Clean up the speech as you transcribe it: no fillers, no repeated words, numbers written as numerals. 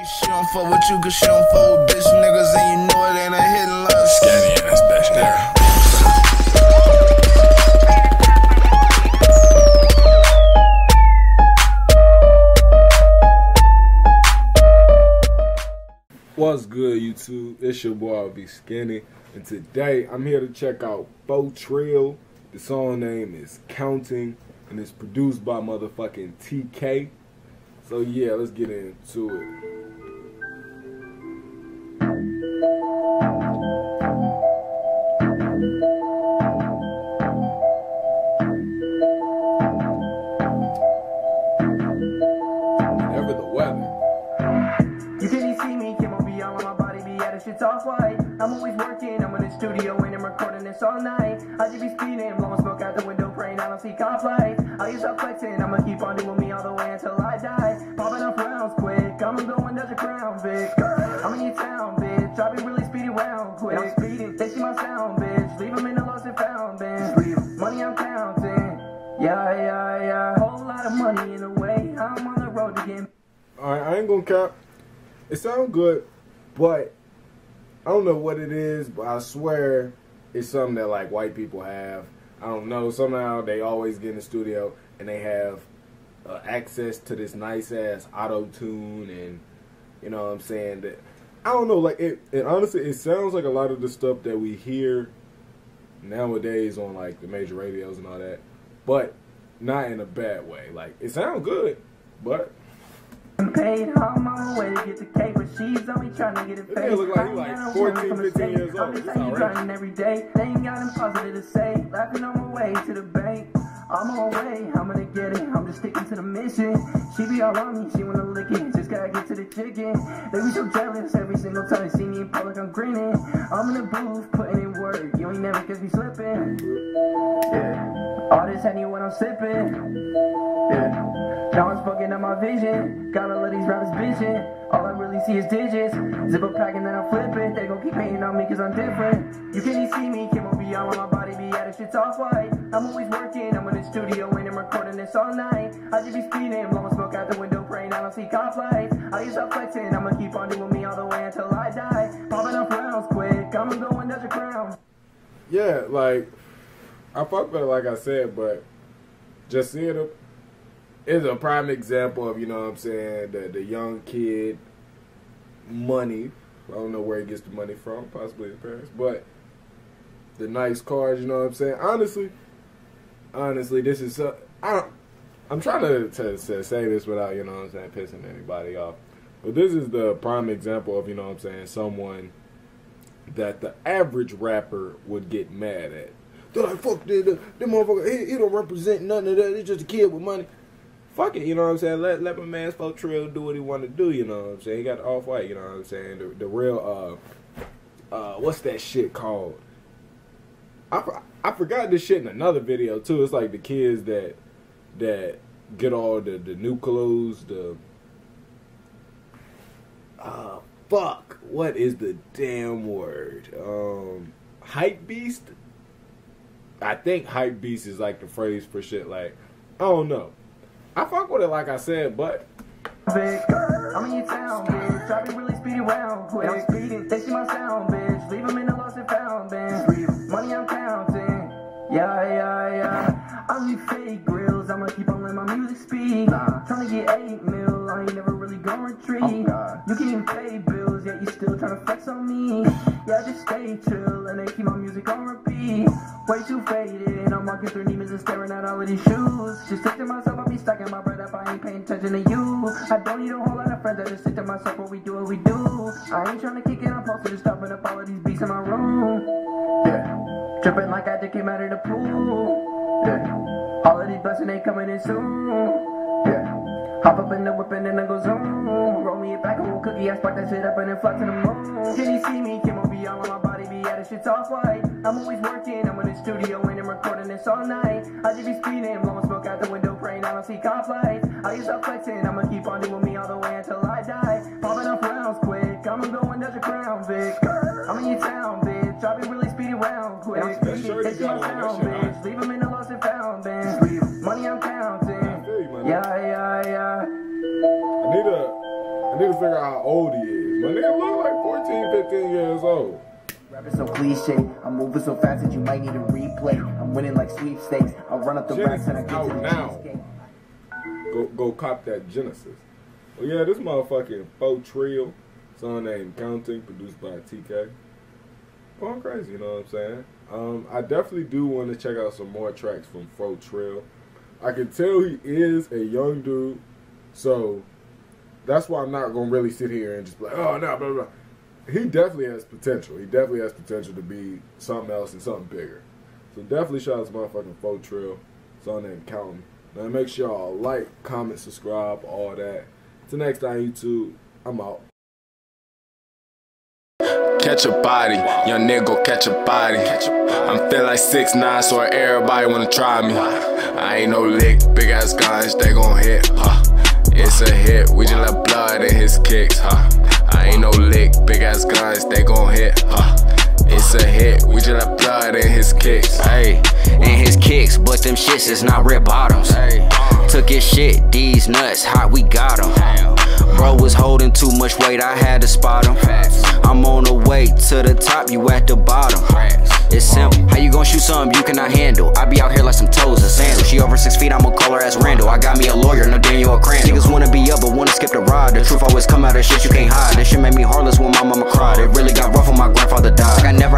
She don't fuck with you cause she don't fuck with bitch niggas, and you know it ain't a hit unless Skinny and this bitch there. What's good, YouTube? It's your boy Be Skinny, and today I'm here to check out Foutrill. The song name is Counting, and it's produced by motherfucking TK. So yeah, let's get into it. I'm always working, I'm in the studio and I'm recording this all night. I just be speeding, blowing smoke out the window, praying I don't see cop lights. I use up flexing, I'ma keep on doing me all the way until I die. Popping up rounds quick, I'm going to the ground, bitch. I'm in your town, bitch, I be really speedy round quick. I'm speeding, they see my sound, bitch, leave them in the lost and found, bitch. Money I'm counting, yeah, yeah, yeah. Whole lot of money in the way, I'm on the road again. Alright, I ain't gonna cap. It sounds good, but I don't know what it is, but I swear it's something that like white people have. I don't know. Somehow they always get in the studio and they have access to this nice ass auto tune, and you know what I'm saying. That I don't know. Like it honestly, it sounds like a lot of the stuff that we hear nowadays on like the major radios and all that, but not in a bad way. Like it sounds good, but. Paid, I'm on my way to get the cake, but she's only trying to get it paid. It look like he like 14, 15 years old. It's all right. Every day, they ain't got nothing positive to say. Laughing on my way to the bank. I'm on my way, I'm gonna get it. I'm just sticking to the mission. She be all on me, she wanna lick it. Just gotta get to the chicken. They be so jealous every single time they see me in public, I'm grinning. I'm in the booth, putting in work. You ain't never catch me slipping. Yeah. All this honey when I'm sipping. Yeah. Now I'm fucking up my vision. Gotta let these rappers bitch it. All I really see is digits. Zip a pack and then I flip it. They gon' keep hating on me cause I'm different. You can't see me, Kim will be on my body, be out of shit's off white. I'm always working, I'm in the studio and I'm recording this all night. I just be speeding, blowing smoke out the window, praying I don't see cop lights. I just stop flexing, I'ma keep on doing me all the way until I die. Popping up rounds quick, I'm going to the ground. Yeah, like, I fuck with it like I said, but just seeing it. It's a prime example of, you know what I'm saying, the young kid money. I don't know where he gets the money from, possibly his parents, but the nice cars, you know what I'm saying. Honestly, this is I'm trying to say this without, you know what I'm saying, pissing anybody off, but this is the prime example of, you know what I'm saying, someone that the average rapper would get mad at. They're like, fuck this, the motherfucker, he don't represent nothing of that. He's just a kid with money. Fuck it, you know what I'm saying? Let my man Foutrill do what he want to do, you know what I'm saying? He got the Off-White, you know what I'm saying? The real, what's that shit called? I forgot this shit in another video, too. It's like the kids that get all the new clothes, fuck, what is the damn word? Hype beast? I think hype beast is like the phrase for shit, like, I don't know. I fuck with it like I said, but I'm in your town, bitch. I be really speedy round quick. I'm speeding, they see my sound, bitch. Leave them in the lost and found, bitch. Money I'm counting, yeah, yeah, yeah. I be fake grills, I'ma keep on letting my music speak. Tryna get 8 mil, I ain't never really gonna retreat. You can't even pay bills, yet you still tryna flex on me. Yeah, just stay chill, and they keep my music on repeat. Way too faded, I'm walking through demons and staring at all of these shoes. Just stick to myself, I'll be stuck in my bread up, I ain't paying attention to you. I don't need a whole lot of friends, I just stick to myself, what we do. I ain't trying to kick it, I'm posted, just stopping up all of these beats in my room. Yeah, tripping like I just came out of the pool. Yeah, all of these blessings ain't coming in soon. Yeah, hop up in the whip and then I go zoom. Roll me a back of old cookie, I spark that shit up and then fly to the moon. Can you see me, Kim will be all on my body, be out of shit's off-white. I'm always working, I'm in the studio and I'm recording this all night. I just be speeding, blowing smoke out the window, praying I don't see cop lights. I just stop flexing, I'ma keep on doing me all the way until I die. Popping up rounds quick, I'm going to the ground, bitch. I'm in your town, bitch, I be really speedy round quick. I'm speeding, they see my sound, bitch, leave them in the lost and found, bitch. Money I'm counting, yeah, yeah, yeah. I need to figure out how old he is. My nigga look like 14, 15 years old. Rapping so cliche, I'm moving so fast that you might need a replay. I'm winning like sweepstakes. I'll run up the racks and I get to the cheesecake. Go cop that Genesis. Well, yeah, this motherfucking Foutrill, song named Counting, produced by TK. Going crazy, you know what I'm saying? I definitely do want to check out some more tracks from Foutrill. I can tell he is a young dude, so that's why I'm not going to really sit here and just be like, oh, no, blah, blah. He definitely has potential. He definitely has potential to be something else and something bigger. So definitely shout out to motherfucking Foutrill, song named Counting. Now make sure y'all like, comment, subscribe, all that. Till next time, YouTube, I'm out. Catch a body, young nigga, catch a body. I'm feel like 6'9", so everybody wanna try me. I ain't no lick, big ass guns, they gon' hit, huh? It's a hit, we just let blood in his kicks, huh? I ain't no lick, big ass guns, they gon' hit, huh? It's a hit, we just let blood in his kicks, ayy. In his kicks, but them shits is not red bottoms. Took his shit, these nuts, how we got him. Bro was holding too much weight, I had to spot him. I'm on the way to the top, you at the bottom. It's simple, how you gon' shoot something you cannot handle? I be out here like some toes and sandals. She over 6 feet, I'ma call her ass Randall. I got me a lawyer, no Daniel or Crandall. Niggas wanna be up but wanna skip the ride. The truth always come out of shit you can't hide. This shit made me heartless when my mama cried. It really got rough when my grandfather died. Like I never